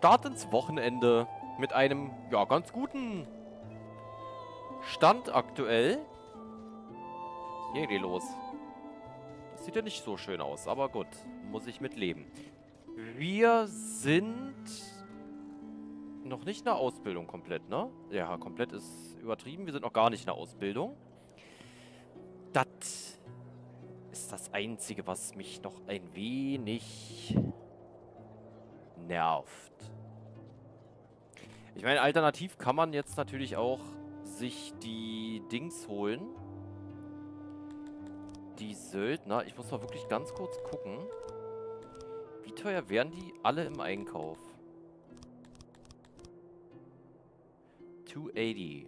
Start ins Wochenende mit einem, ja, ganz guten Stand aktuell. Hier geht los. Das sieht ja nicht so schön aus, aber gut, muss ich mitleben. Wir sind noch nicht in der Ausbildung komplett, ne? Ja, komplett ist übertrieben. Wir sind noch gar nicht in der Ausbildung. Das ist das Einzige, was mich noch ein wenig nervt. Ich meine, alternativ kann man jetzt natürlich auch sich die Dings holen. Die Söldner. Ich muss mal wirklich ganz kurz gucken. Wie teuer wären die alle im Einkauf? 280.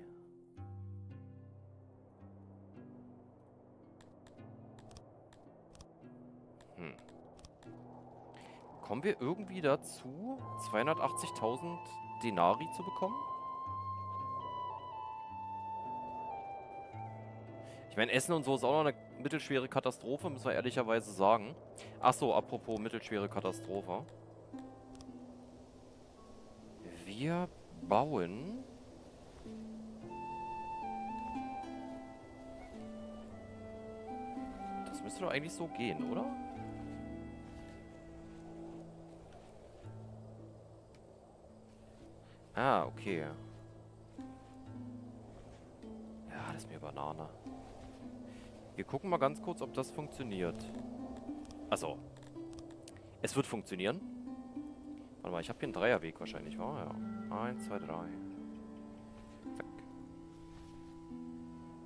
Kommen wir irgendwie dazu, 280.000 Denari zu bekommen? Ich meine, Essen und so ist auch noch eine mittelschwere Katastrophe, müssen wir ehrlicherweise sagen. Achso, apropos mittelschwere Katastrophe. Wir bauen... Das müsste doch eigentlich so gehen, oder? Ah, okay. Ja, das ist mir Banane. Wir gucken mal ganz kurz, ob das funktioniert. Achso. Es wird funktionieren. Warte mal, ich habe hier einen Dreierweg wahrscheinlich, wa? Ja. 1, 2, 3.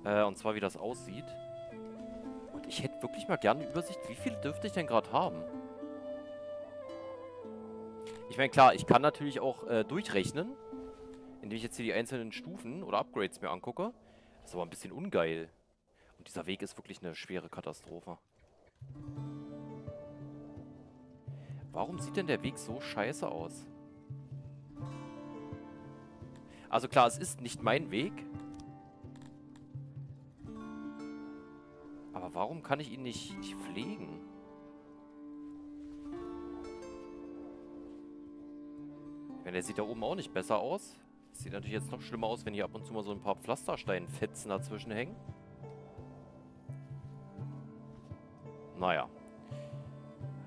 Zack. Und zwar, wie das aussieht. Und ich hätte wirklich mal gerne eine Übersicht, wie viel dürfte ich denn gerade haben? Ich meine, klar, ich kann natürlich auch durchrechnen, indem ich jetzt hier die einzelnen Stufen oder Upgrades mir angucke. Das ist aber ein bisschen ungeil. Und dieser Weg ist wirklich eine schwere Katastrophe. Warum sieht denn der Weg so scheiße aus? Also klar, es ist nicht mein Weg. Aber warum kann ich ihn nicht pflegen? Der sieht da oben auch nicht besser aus. Das sieht natürlich jetzt noch schlimmer aus, wenn hier ab und zu mal so ein paar Pflastersteinfetzen dazwischen hängen. Naja.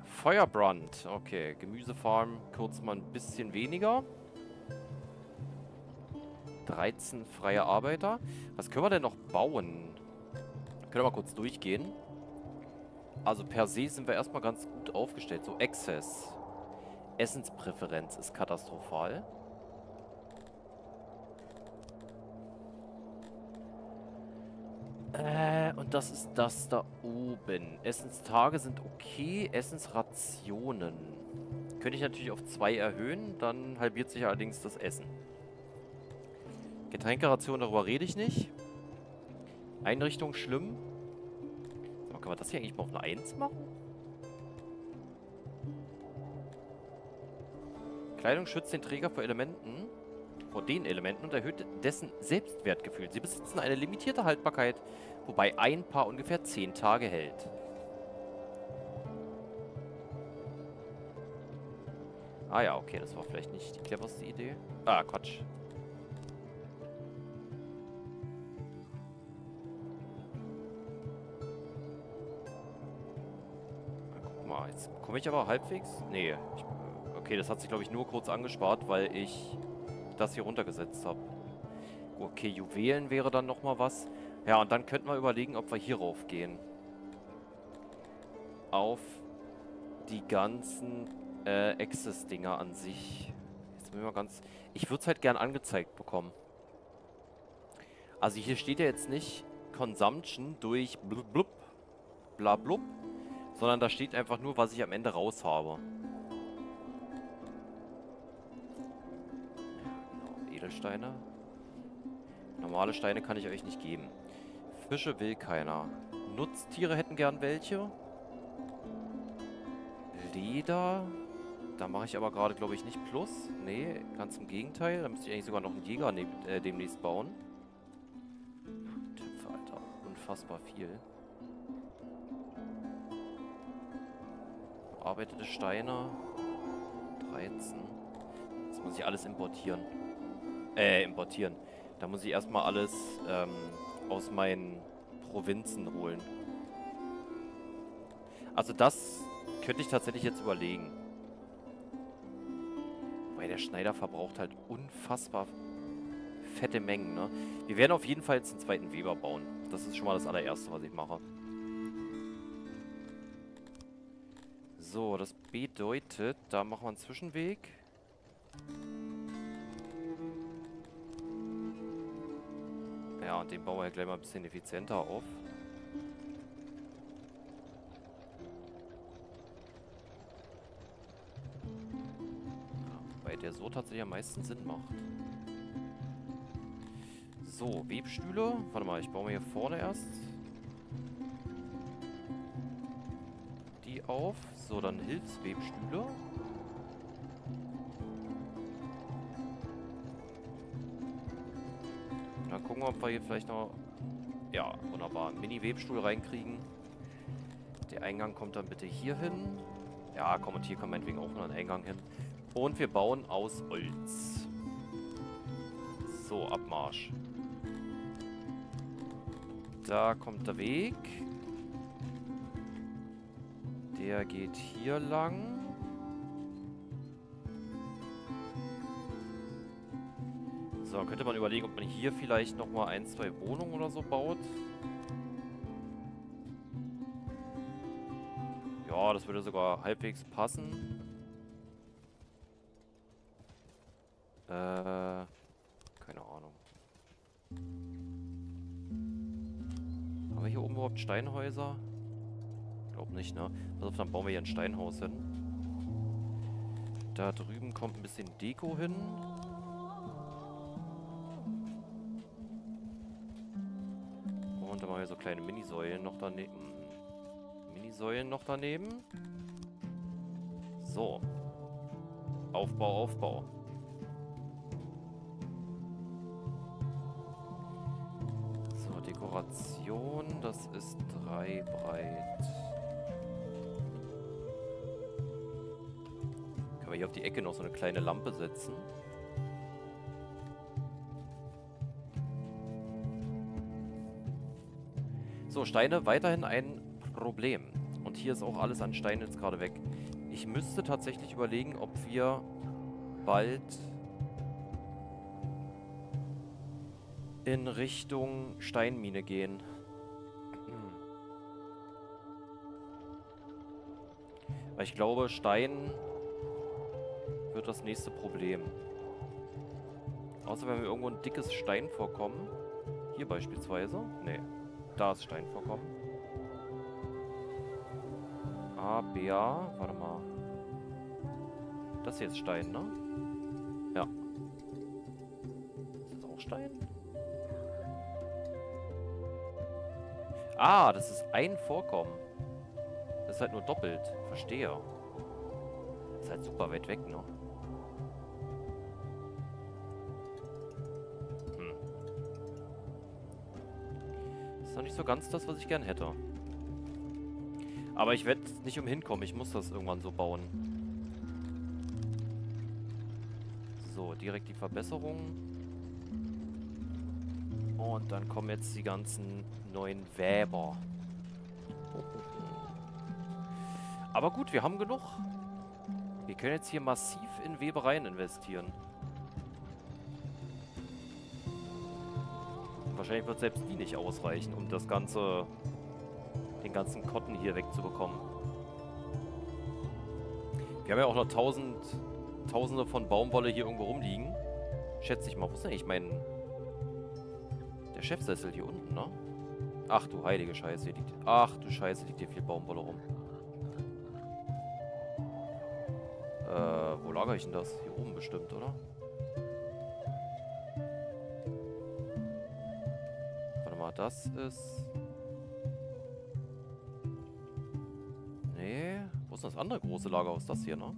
Feuerbrand. Okay, Gemüsefarm kurz mal ein bisschen weniger. 13 freie Arbeiter. Was können wir denn noch bauen? Können wir mal kurz durchgehen. Also per se sind wir erstmal ganz gut aufgestellt. So, Access. Essenspräferenz ist katastrophal. Und das ist das da oben. Essenstage sind okay, Essensrationen. Könnte ich natürlich auf 2 erhöhen, dann halbiert sich allerdings das Essen. Getränkeration, darüber rede ich nicht. Einrichtung schlimm. So, kann man das hier eigentlich mal auf eine 1 machen? Kleidung schützt den Träger vor Elementen, vor den Elementen und erhöht dessen Selbstwertgefühl. Sie besitzen eine limitierte Haltbarkeit, wobei ein Paar ungefähr 10 Tage hält. Ah ja, okay, das war vielleicht nicht die cleverste Idee. Ah, Quatsch. Guck mal, jetzt komme ich aber halbwegs... Nee, ich... Okay, das hat sich, glaube ich, nur kurz angespart, weil ich das hier runtergesetzt habe. Okay, Juwelen wäre dann nochmal was. Ja, und dann könnten wir überlegen, ob wir hier rauf gehen. Auf die ganzen Access-Dinger an sich. Jetzt müssen wir ganz... Ich würde es halt gern angezeigt bekommen. Also hier steht ja jetzt nicht Consumption durch blub blub, bla blub, sondern da steht einfach nur, was ich am Ende raus habe. Edelsteine. Normale Steine kann ich euch nicht geben. Fische will keiner. Nutztiere hätten gern welche. Leder. Da mache ich aber gerade, glaube ich, nicht plus. Nee, ganz im Gegenteil. Da müsste ich eigentlich sogar noch einen Jäger demnächst bauen. Töpfe, Alter. Unfassbar viel. Bearbeitete Steine. 13. Das muss ich alles importieren. Da muss ich erstmal alles aus meinen Provinzen holen. Also das könnte ich tatsächlich jetzt überlegen. Wobei der Schneider verbraucht halt unfassbar fette Mengen, ne? Wir werden auf jeden Fall jetzt einen zweiten Weber bauen. Das ist schon mal das allererste, was ich mache. So, das bedeutet, da machen wir einen Zwischenweg. Ja, und den bauen wir ja gleich mal ein bisschen effizienter auf. Weil der so tatsächlich am meisten Sinn macht. So, Webstühle. Warte mal, ich baue mir hier vorne erst die auf. So, dann Hilfswebstühle. Dann gucken wir, ob wir hier vielleicht noch... Ja, wunderbar. Einen Mini-Webstuhl reinkriegen. Der Eingang kommt dann bitte hier hin. Ja, komm, und hier kann meinetwegen auch noch ein Eingang hin. Und wir bauen aus Holz. So, Abmarsch. Da kommt der Weg. Der geht hier lang. So, könnte man überlegen, ob man hier vielleicht nochmal ein, zwei Wohnungen oder so baut. Ja, das würde sogar halbwegs passen. Keine Ahnung. Haben wir hier oben überhaupt Steinhäuser? Glaub nicht, ne? Pass auf, dann bauen wir hier ein Steinhaus hin. Da drüben kommt ein bisschen Deko hin. Und dann machen wir so kleine Minisäulen noch daneben. So. Aufbau, Aufbau. Dekoration, das ist 3 breit. Können wir hier auf die Ecke noch so eine kleine Lampe setzen? So, Steine, weiterhin ein Problem. Und hier ist auch alles an Steinen jetzt gerade weg. Ich müsste tatsächlich überlegen, ob wir bald in Richtung Steinmine gehen. Weil ich glaube, Stein wird das nächste Problem. Außer wenn wir irgendwo ein dickes Steinvorkommen. Hier beispielsweise. Ne, da ist Steinvorkommen. A, B, A. Warte mal. Das hier ist Stein, ne? Ja. Ist das auch Stein? Ah, das ist ein Vorkommen. Das ist halt nur doppelt. Verstehe. Das ist halt super weit weg, ne? Hm. Das ist noch nicht so ganz das, was ich gern hätte. Aber ich werde nicht umhin kommen. Ich muss das irgendwann so bauen. So, direkt die Verbesserung. Und dann kommen jetzt die ganzen neuen Weber. Aber gut, wir haben genug. Wir können jetzt hier massiv in Webereien investieren. Und wahrscheinlich wird selbst die nicht ausreichen, um das ganze, den ganzen Cotton hier wegzubekommen. Wir haben ja auch noch tausende von Baumwolle hier irgendwo rumliegen. Schätze ich mal. Wo ist denn eigentlich mein... Der Chefsessel hier unten, ne? Ach du heilige Scheiße, hier liegt... Ach du Scheiße, liegt hier viel Baumwolle rum. Wo lagere ich denn das? Hier oben bestimmt, oder? Warte mal, das ist... Nee, wo ist denn das andere große Lagerhaus? Das hier, ne?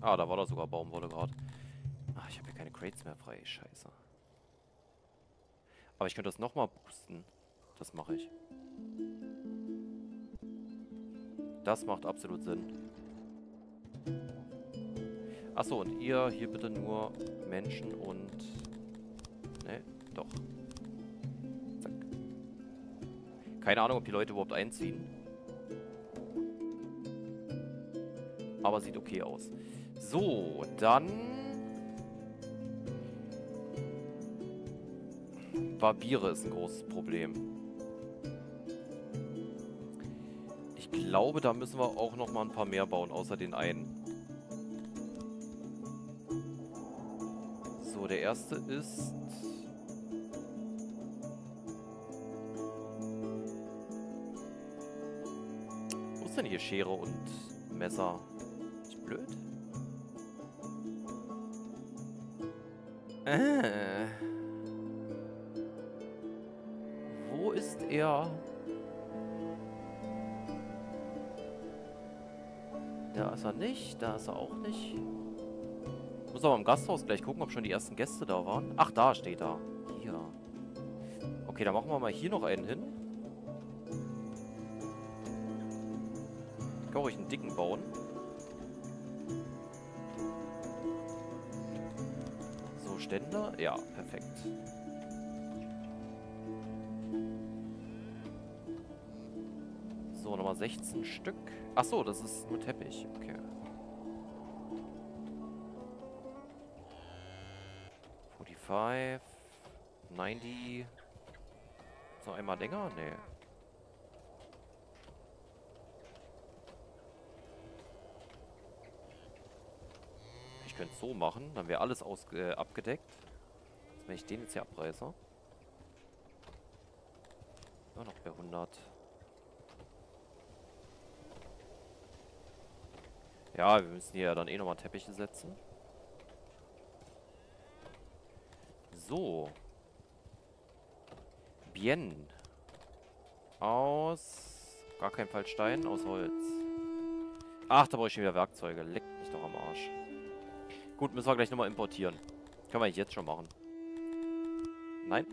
Ah, da war da sogar Baumwolle gerade. Ach, ich habe hier keine Crates mehr frei, Scheiße. Aber ich könnte das nochmal boosten. Das mache ich. Das macht absolut Sinn. Achso, und ihr hier bitte nur Menschen und... Ne, doch. Zack. Keine Ahnung, ob die Leute überhaupt einziehen. Aber sieht okay aus. So, dann... Barbiere ist ein großes Problem. Ich glaube, da müssen wir auch noch mal ein paar mehr bauen, außer den einen. So, der erste ist... Wo ist denn hier Schere und Messer? Ist blöd. Wo ist er? Da ist er nicht, da ist er auch nicht. Ich muss aber im Gasthaus gleich gucken, ob schon die ersten Gäste da waren. Ach, da steht er. Hier. Okay, dann machen wir mal hier noch einen hin. Ich kann ruhig einen dicken bauen. So, Ständer. Ja, perfekt. So, nochmal 16 Stück. Achso, das ist nur Teppich. Okay. Five, 90. Ist noch einmal länger? Nee. Ich könnte es so machen, dann wäre alles abgedeckt. Also wenn ich den jetzt hier abreiße. Ja, noch bei 100. Ja, wir müssen hier dann eh nochmal Teppiche setzen. So. Bien. Aus... Gar kein Fall Stein, aus Holz. Ach, da brauche ich schon wieder Werkzeuge. Leck mich doch am Arsch. Gut, müssen wir gleich nochmal importieren. Können wir jetzt schon machen. Nein.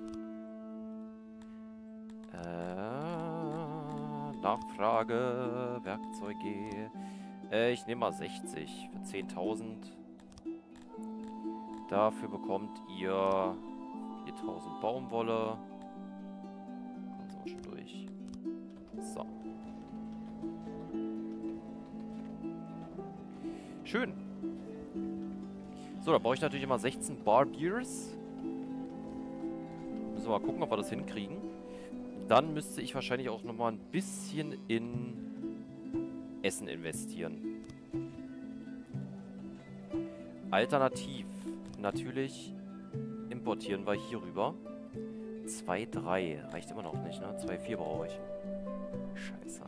Nachfrage. Werkzeuge. Ich nehme mal 60. Für 10.000. Dafür bekommt ihr 4000 Baumwolle. Dann sind wir schon durch. So. Schön. So, da brauche ich natürlich immer 16 Barbiers. Müssen wir mal gucken, ob wir das hinkriegen. Dann müsste ich wahrscheinlich auch nochmal ein bisschen in Essen investieren. Alternativ. Natürlich importieren wir hier rüber. 2,3. Reicht immer noch nicht, ne? 2,4 brauche ich. Scheiße.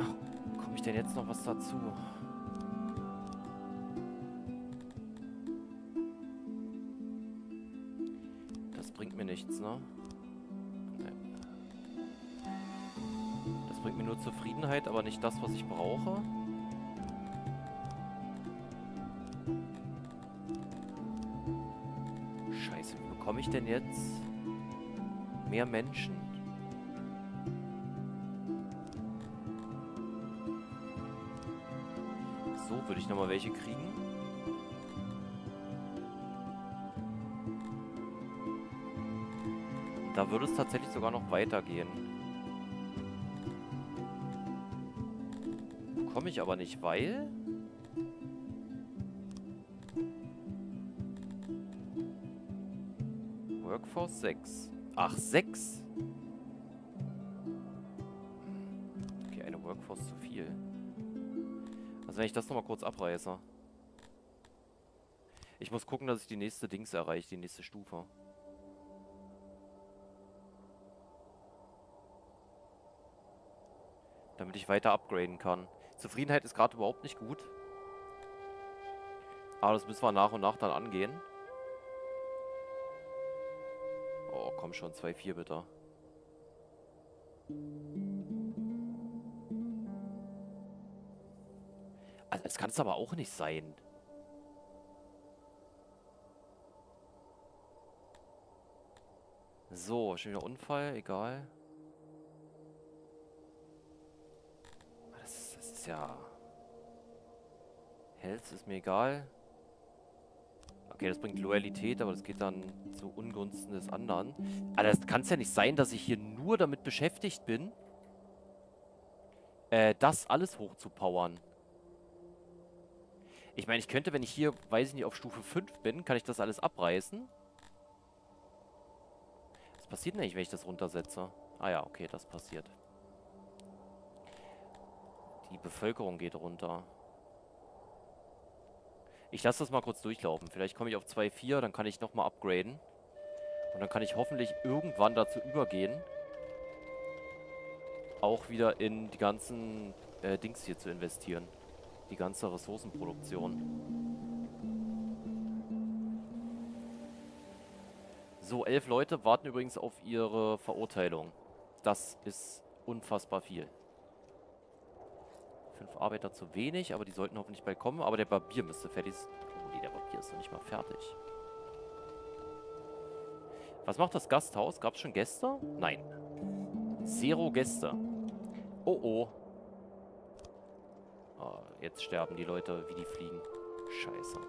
Ach, komme ich denn jetzt noch was dazu? Das bringt mir nichts, ne? Nein. Das bringt mir nur Zufriedenheit, aber nicht das, was ich brauche. Komme ich denn jetzt mehr Menschen? So, würde ich nochmal welche kriegen. Da würde es tatsächlich sogar noch weitergehen. Komme ich aber nicht, weil... Workforce 6. Ach, 6? Okay, eine Workforce zu viel. Also wenn ich das nochmal kurz abreiße. Ich muss gucken, dass ich die nächste Dings erreiche, die nächste Stufe. Damit ich weiter upgraden kann. Zufriedenheit ist gerade überhaupt nicht gut. Aber das müssen wir nach und nach dann angehen. Komm schon, 2,4 bitte. Also das kann es aber auch nicht sein. So, schon wieder Unfall, egal. Das ist passt ja. Health ist mir egal. Okay, das bringt Loyalität, aber das geht dann zu Ungunsten des anderen. Aber das kann es ja nicht sein, dass ich hier nur damit beschäftigt bin, das alles hochzupowern. Ich meine, ich könnte, wenn ich hier, weiß ich nicht, auf Stufe 5 bin, kann ich das alles abreißen. Was passiert denn eigentlich, wenn ich das runtersetze? Ah ja, okay, das passiert. Die Bevölkerung geht runter. Ich lasse das mal kurz durchlaufen. Vielleicht komme ich auf 2,4, dann kann ich nochmal upgraden. Und dann kann ich hoffentlich irgendwann dazu übergehen, auch wieder in die ganzen Dings hier zu investieren. Die ganze Ressourcenproduktion. So, 11 Leute warten übrigens auf ihre Verurteilung. Das ist unfassbar viel. 5 Arbeiter zu wenig, aber die sollten hoffentlich bald kommen. Aber der Barbier müsste fertig sein. Oh nee, der Barbier ist noch nicht mal fertig. Was macht das Gasthaus? Gab es schon Gäste? Nein. 0 Gäste. Oh oh. Ah, jetzt sterben die Leute, wie die fliegen. Scheiße.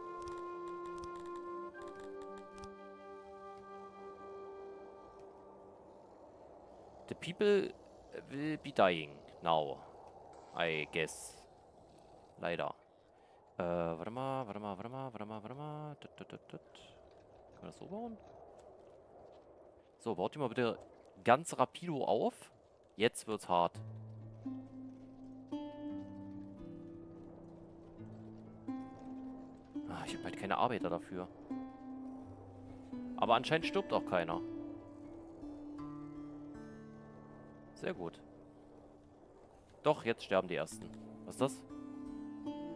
The people will be dying now. I guess. Leider. Warte mal. Können wir das so bauen? So, baut die mal bitte ganz rapido auf. Jetzt wird's hart. Ah, ich habe halt keine Arbeiter dafür. Aber anscheinend stirbt auch keiner. Sehr gut. Doch, jetzt sterben die Ersten. Was ist das?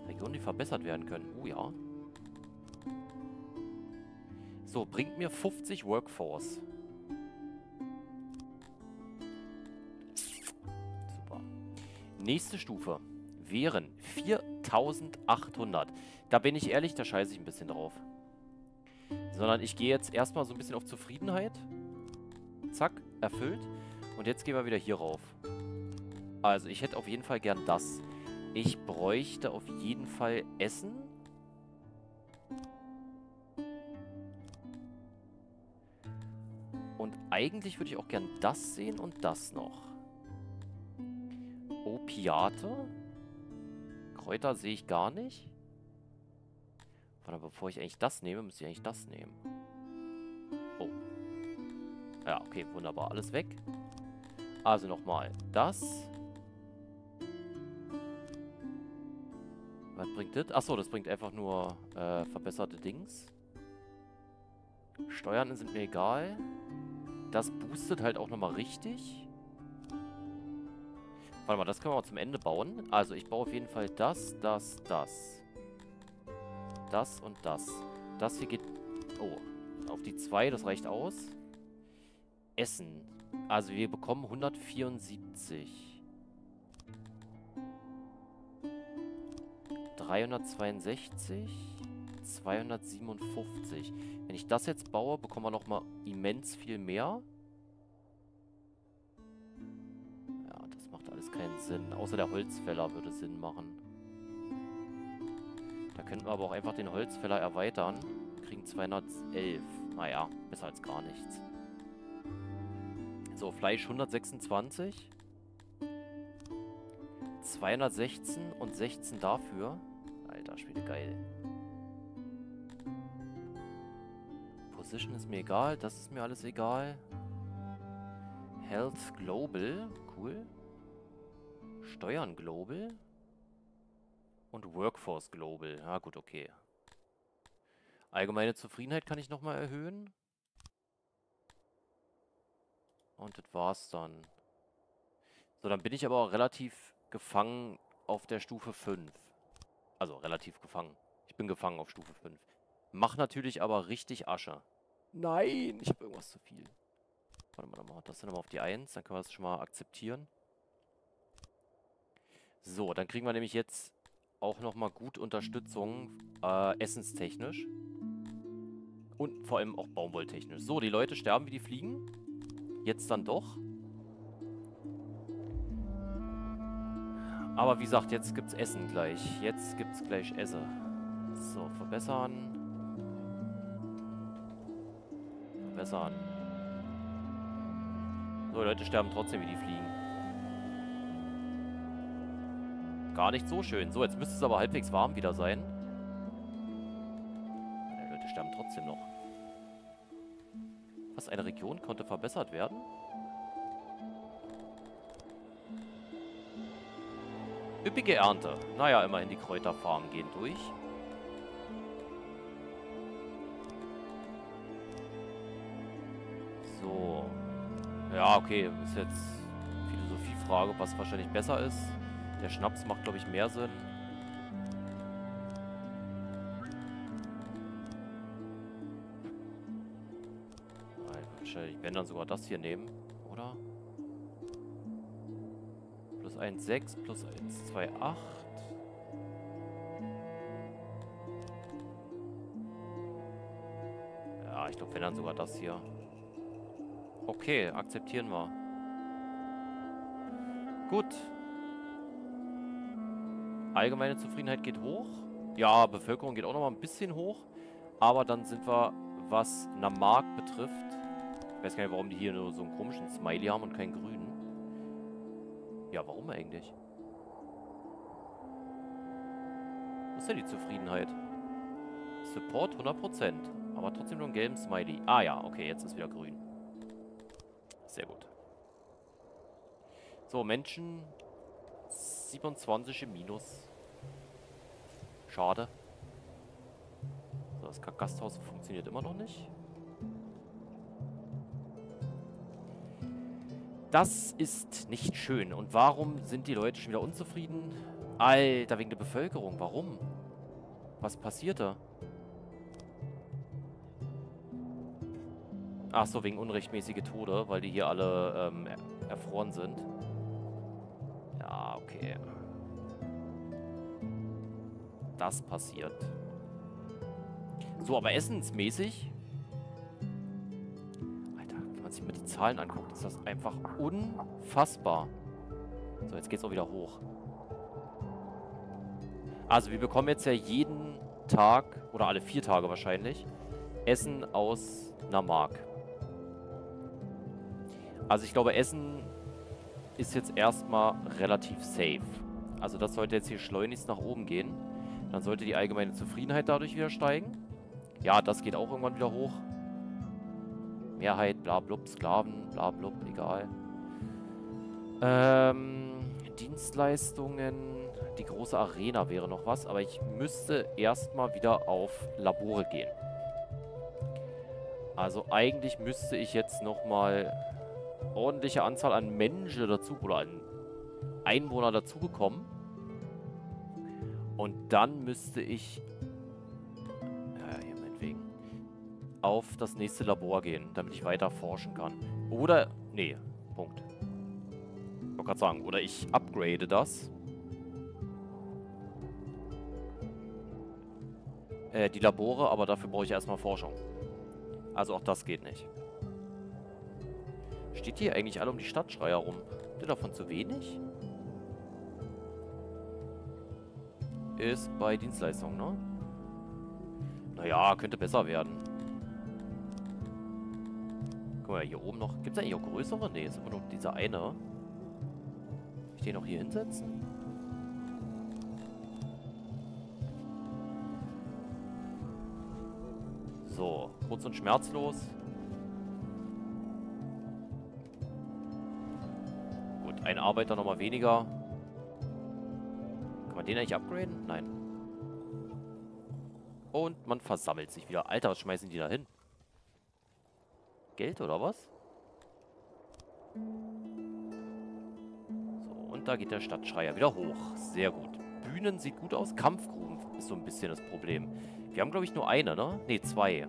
Regionen, die verbessert werden können. Oh ja. So, bringt mir 50 Workforce. Super. Nächste Stufe wären 4800. Da bin ich ehrlich, da scheiße ich ein bisschen drauf. Sondern ich gehe jetzt erstmal so ein bisschen auf Zufriedenheit. Zack, erfüllt. Und jetzt gehen wir wieder hier rauf. Also, ich hätte auf jeden Fall gern das. Ich bräuchte auf jeden Fall Essen. Und eigentlich würde ich auch gern das sehen und das noch. Opiate. Kräuter sehe ich gar nicht. Warte, bevor ich eigentlich das nehme, müsste ich eigentlich das nehmen. Oh. Ja, okay, wunderbar. Alles weg. Also nochmal. Das... Was bringt das? Achso, das bringt einfach nur verbesserte Dings. Steuern sind mir egal. Das boostet halt auch nochmal richtig. Warte mal, das können wir mal zum Ende bauen. Also ich baue auf jeden Fall das, das, das. Das und das. Das hier geht... Oh, auf die 2, das reicht aus. Essen. Also wir bekommen 174. 362, 257. Wenn ich das jetzt baue, bekommen wir nochmal immens viel mehr. Ja, das macht alles keinen Sinn. Außer der Holzfäller würde Sinn machen. Da könnten wir aber auch einfach den Holzfäller erweitern. Kriegen 211. Naja, besser als gar nichts. So, Fleisch 126. 216 und 16 dafür. Alter Schwede, geil. Position ist mir egal, das ist mir alles egal. Health Global, cool. Steuern Global. Und Workforce Global, ah gut, okay. Allgemeine Zufriedenheit kann ich nochmal erhöhen. Und das war's dann. So, dann bin ich aber auch relativ gefangen auf der Stufe 5. Also relativ gefangen. Ich bin gefangen auf Stufe 5. Mach natürlich aber richtig Asche. Nein, ich habe irgendwas zu viel. Warte mal, das nochmal auf die 1. Dann können wir das schon mal akzeptieren. So, dann kriegen wir nämlich jetzt auch nochmal gut Unterstützung. Essenstechnisch. Und vor allem auch baumwolltechnisch. So, die Leute sterben, wie die fliegen. Jetzt dann doch. Aber wie gesagt, jetzt gibt's Essen gleich. Jetzt gibt's gleich Essen. So, verbessern. Verbessern. So, Leute sterben trotzdem, wie die fliegen. Gar nicht so schön. So, jetzt müsste es aber halbwegs warm wieder sein. Die Leute sterben trotzdem noch. Was, eine Region konnte verbessert werden? Üppige Ernte. Naja, immerhin die Kräuterfarmen gehen durch. So. Ja, okay. Ist jetzt Philosophiefrage, was wahrscheinlich besser ist. Der Schnaps macht, glaube ich, mehr Sinn. Nein, wahrscheinlich werden dann sogar das hier nehmen, oder? Plus 1,6 plus 1,28. Ja, ich glaube, wenn dann sogar das hier. Okay, akzeptieren wir. Gut. Allgemeine Zufriedenheit geht hoch. Ja, Bevölkerung geht auch nochmal ein bisschen hoch. Aber dann sind wir, was Namark betrifft. Ich weiß gar nicht, warum die hier nur so einen komischen Smiley haben und keinen grünen. Ja, warum eigentlich? Was ist denn die Zufriedenheit? Support 100%. Aber trotzdem nur einen gelben Smiley. Ah ja, okay, jetzt ist wieder grün. Sehr gut. So, Menschen 27 im Minus. Schade. So, das Gasthaus funktioniert immer noch nicht. Das ist nicht schön. Und warum sind die Leute schon wieder unzufrieden? Alter, wegen der Bevölkerung. Warum? Was passiert da? Ach so, wegen unrechtmäßige Tode, weil die hier alle erfroren sind. Ja, okay. Das passiert. So, aber essensmäßig... Wenn man sich mal die Zahlen anguckt, ist das einfach unfassbar. So, jetzt geht's auch wieder hoch. Also, wir bekommen jetzt ja jeden Tag, oder alle 4 Tage wahrscheinlich, Essen aus Namark. Also, ich glaube, Essen ist jetzt erstmal relativ safe. Also, das sollte jetzt hier schleunigst nach oben gehen. Dann sollte die allgemeine Zufriedenheit dadurch wieder steigen. Ja, das geht auch irgendwann wieder hoch. Mehrheit, bla blub, Sklaven, bla blub, egal. Dienstleistungen, die große Arena wäre noch was, aber ich müsste erstmal wieder auf Labore gehen. Also eigentlich müsste ich jetzt nochmal ordentliche Anzahl an Menschen dazu oder an Einwohner dazu bekommen. Und dann müsste ich... auf das nächste Labor gehen, damit ich weiter forschen kann. Oder, nee, Punkt. Ich wollte gerade sagen, oder ich upgrade das. Die Labore, aber dafür brauche ich erstmal Forschung. Also auch das geht nicht. Steht hier eigentlich alle um die Stadtschreier rum? Ist davon zu wenig? Ist bei Dienstleistungen, ne? Naja, könnte besser werden. Hier oben noch. Gibt es eigentlich auch größere? Ne, ist immer nur dieser eine. Kann ich den noch hier hinsetzen? So, kurz und schmerzlos. Gut, ein Arbeiter nochmal weniger. Kann man den eigentlich upgraden? Nein. Und man versammelt sich wieder. Alter, was schmeißen die da hin? Geld oder was? So, und da geht der Stadtschreier wieder hoch. Sehr gut. Bühnen sieht gut aus. Kampfgruben ist so ein bisschen das Problem. Wir haben, glaube ich, nur eine, ne? Ne, 2.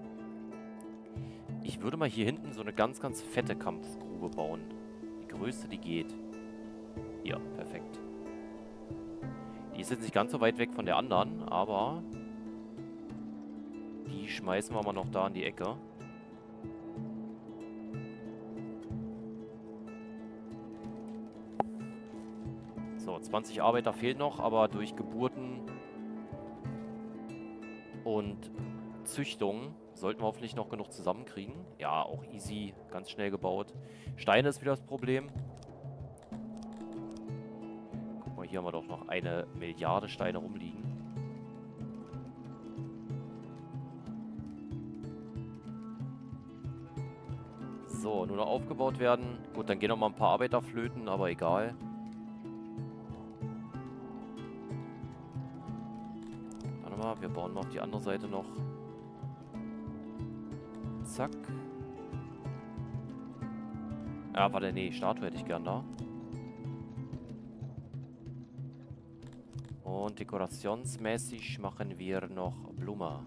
Ich würde mal hier hinten so eine ganz, ganz fette Kampfgrube bauen. Die größte, die geht. Ja, perfekt. Die ist jetzt nicht ganz so weit weg von der anderen, aber... die schmeißen wir mal noch da in die Ecke. So, 20 Arbeiter fehlen noch, aber durch Geburten und Züchtungen sollten wir hoffentlich noch genug zusammenkriegen. Ja, auch easy, ganz schnell gebaut. Steine ist wieder das Problem. Guck mal, hier haben wir doch noch 1 Milliarde Steine rumliegen. So, nur noch aufgebaut werden. Gut, dann gehen noch mal ein paar Arbeiter flöten, aber egal. Warte mal, wir bauen mal auf die andere Seite noch. Zack. Ah, warte, nee, Statue hätte ich gern da. Und dekorationsmäßig machen wir noch Blume.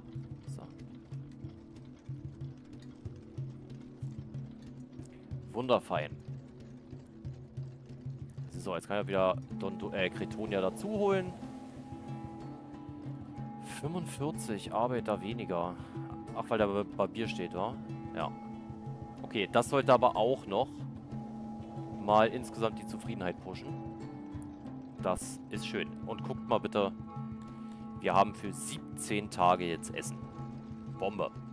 Wunderfein. So, jetzt kann ich wieder Kretonia dazu holen. 45 Arbeiter weniger. Ach, weil da Barbier steht, wa? Ja. Okay, das sollte aber auch noch mal insgesamt die Zufriedenheit pushen. Das ist schön. Und guckt mal bitte, wir haben für 17 Tage jetzt Essen. Bombe.